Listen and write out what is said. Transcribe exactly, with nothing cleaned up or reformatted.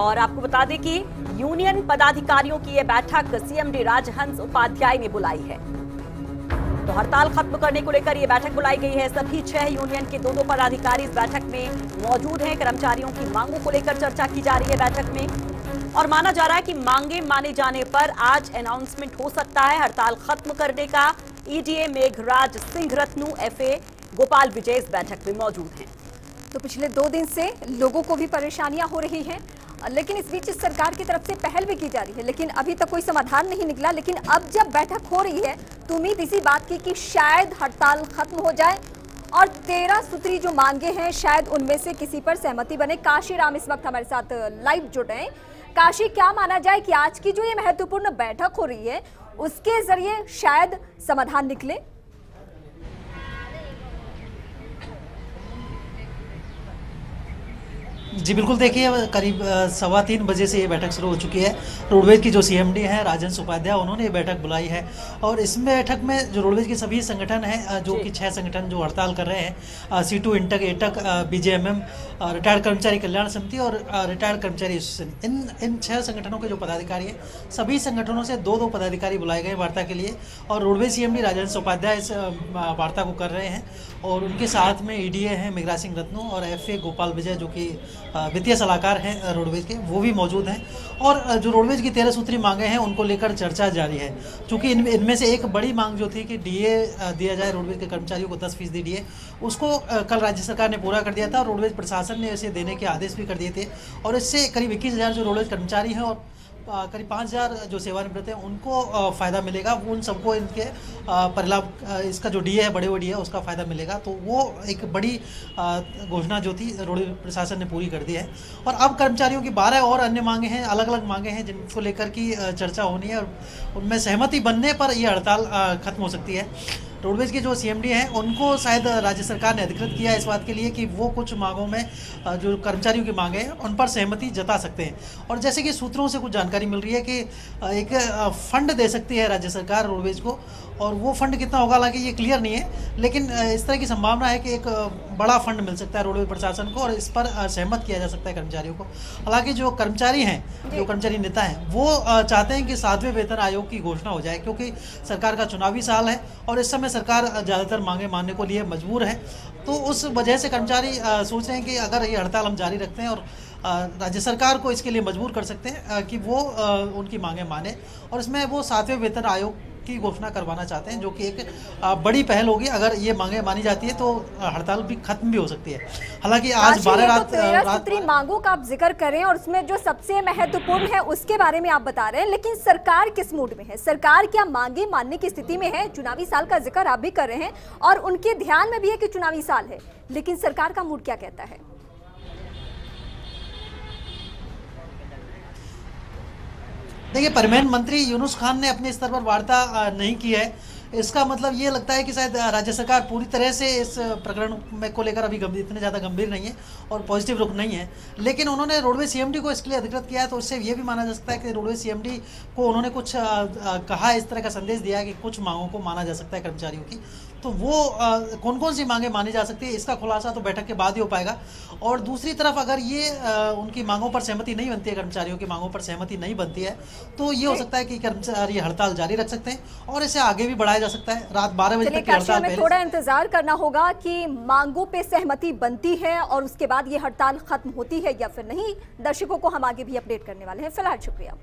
और आपको बता दें कि यूनियन पदाधिकारियों की यह बैठक सीएमडी राजहंस उपाध्याय ने बुलाई है। तो हड़ताल खत्म करने को लेकर यह बैठक बुलाई गई है। सभी छह यूनियन के दो दो पदाधिकारी इस बैठक में मौजूद हैं। कर्मचारियों की मांगों को लेकर चर्चा की जा रही है बैठक में, और माना जा रहा है कि मांगे माने जाने पर आज अनाउंसमेंट हो सकता है। हड़ताल खत्म करने का ईडीए मेघराज सिंह रत्नू, एफए गोपाल विजय इस बैठक में मौजूद हैं। तो पिछले दो दिन से लोगों को भी परेशानियां हो रही हैं, लेकिन इस बीच सरकार की तरफ से पहल भी की जा रही है, लेकिन अभी तक कोई समाधान नहीं निकला। लेकिन अब जब बैठक हो रही है तो उम्मीद इसी बात की कि शायद हड़ताल खत्म हो जाए और तेरह सूत्री जो मांगे हैं शायद उनमें से किसी पर सहमति बने। काशीराम इस वक्त हमारे साथ लाइव जुड़े हैं। काशी, क्या माना जाए कि आज की जो ये महत्वपूर्ण बैठक हो रही है उसके जरिए शायद समाधान निकले? जी बिल्कुल, देखिए करीब सवा तीन बजे से ये बैठक शुरू हो चुकी है। रोडवेज की जो सीएमडी है राजहंस उपाध्याय, उन्होंने ये बैठक बुलाई है और इस बैठक में जो रोडवेज के सभी संगठन हैं, जो कि छह संगठन जो हड़ताल कर रहे हैं, सीटू, इंटक, एटक, बीजेएमएम, रिटायर्ड कर्मचारी कल्याण समिति और रिटायर्ड कर्मचारी एसोसिएशन, इन इन छः संगठनों के जो पदाधिकारी हैं, सभी संगठनों से दो दो पदाधिकारी बुलाए गए वार्ता के लिए। और रोडवेज सीएमडी राजहंस उपाध्याय इस वार्ता को कर रहे हैं और उनके साथ में ईडीए हैं मेघराज सिंह रत्नू और एफए गोपाल विजय जो कि वित्तीय सलाहकार हैं रोडवेज के, वो भी मौजूद हैं। और जो रोडवेज की तेरह सूत्री मांगे हैं उनको लेकर चर्चा जारी है, क्योंकि इन इनमें से एक बड़ी मांग जो थी कि डीए दिया जाए रोडवेज के कर्मचारियों को, दस फीसदी डीए, उसको कल राज्य सरकार ने पूरा कर दिया था। रोडवेज प्रशासन ने इसे देने के आदेश भी कर दिए थे और इससे करीब इक्कीस हज़ार जो रोडवेज कर्मचारी हैं और करीब पाँच हज़ार जो सेवानिवृत्त हैं उनको फ़ायदा मिलेगा। उन सबको इनके परिलाभ, इसका जो डीए है, बड़े वो डीए है, उसका फ़ायदा मिलेगा। तो वो एक बड़ी घोषणा जो थी रोडवेज प्रशासन ने पूरी कर दी है। और अब कर्मचारियों की बारह और अन्य मांगे हैं, अलग अलग मांगे हैं, जिनको लेकर की चर्चा होनी है और उनमें सहमति बनने पर यह हड़ताल खत्म हो सकती है। रोडवेज के जो सीएमडी हैं उनको शायद राज्य सरकार ने अधिकृत किया इस बात के लिए कि वो कुछ मांगों में, जो कर्मचारियों की मांगे हैं उन पर सहमति जता सकते हैं। और जैसे कि सूत्रों से कुछ जानकारी मिल रही है कि एक फंड दे सकती है राज्य सरकार रोडवेज को, और वो फंड कितना होगा हालांकि ये क्लियर नहीं है, लेकिन इस तरह की संभावना है कि एक बड़ा फंड मिल सकता है रोडवेज प्रशासन को और इस पर सहमत किया जा सकता है कर्मचारियों को। हालांकि जो कर्मचारी हैं, जो कर्मचारी नेता हैं, वो चाहते हैं कि सातवें वेतन आयोग की घोषणा हो जाए, क्योंकि सरकार का चुनावी साल है और इस समय सरकार ज़्यादातर मांगे मानने को लिए मजबूर है। तो उस वजह से कर्मचारी सोच रहे हैं कि अगर ये हड़ताल हम जारी रखते हैं और राज्य सरकार को इसके लिए मजबूर कर सकते हैं कि वो उनकी मांगे माने, और इसमें वो सातवें वेतन आयोग की घोषणा करवाना चाहते हैं, जो कि एक बड़ी पहल होगी। अगर ये मांगे मानी जाती है तो हड़ताल भी खत्म भी हो सकती है। हालांकि आज बारह रात सूत्री मांगों का आप जिक्र करें और उसमें जो सबसे महत्वपूर्ण है उसके बारे में आप बता रहे हैं, लेकिन सरकार किस मूड में है? सरकार क्या मांगे मानने की स्थिति में है? चुनावी साल का जिक्र आप भी कर रहे हैं और उनके ध्यान में भी है कि चुनावी साल है, लेकिन सरकार का मूड क्या कहता है? देखिए, परिवहन मंत्री यूनुस खान ने अपने स्तर पर वार्ता नहीं की है, इसका मतलब ये लगता है कि शायद राज्य सरकार पूरी तरह से इस प्रकरण में को लेकर अभी गंभीर, इतने ज़्यादा गंभीर नहीं है और पॉजिटिव रुख नहीं है। लेकिन उन्होंने रोडवेज सीएमडी को इसके लिए अधिकृत किया है, तो उससे ये भी माना जा सकता है कि रोडवेज सीएमडी को उन्होंने कुछ आ, आ, कहा, इस तरह का संदेश दिया कि कुछ मांगों को माना जा सकता है कर्मचारियों की। तो वो आ, कौन कौन सी मांगे मानी जा सकती है, इसका खुलासा तो बैठक के बाद ही हो पाएगा। और दूसरी तरफ अगर ये आ, उनकी मांगों पर सहमति नहीं बनती है, कर्मचारियों की मांगों पर सहमति नहीं बनती है, तो ये हो सकता है कि कर्मचारी हड़ताल जारी रख सकते हैं और इसे आगे भी बढ़ाया जा सकता है। रात बारह बजे तक की हड़ताल में थोड़ा इंतजार करना होगा कि मांगों पर सहमति बनती है और उसके बाद ये हड़ताल खत्म होती है या फिर नहीं। दर्शकों को हम आगे भी अपडेट करने वाले हैं। फिलहाल शुक्रिया।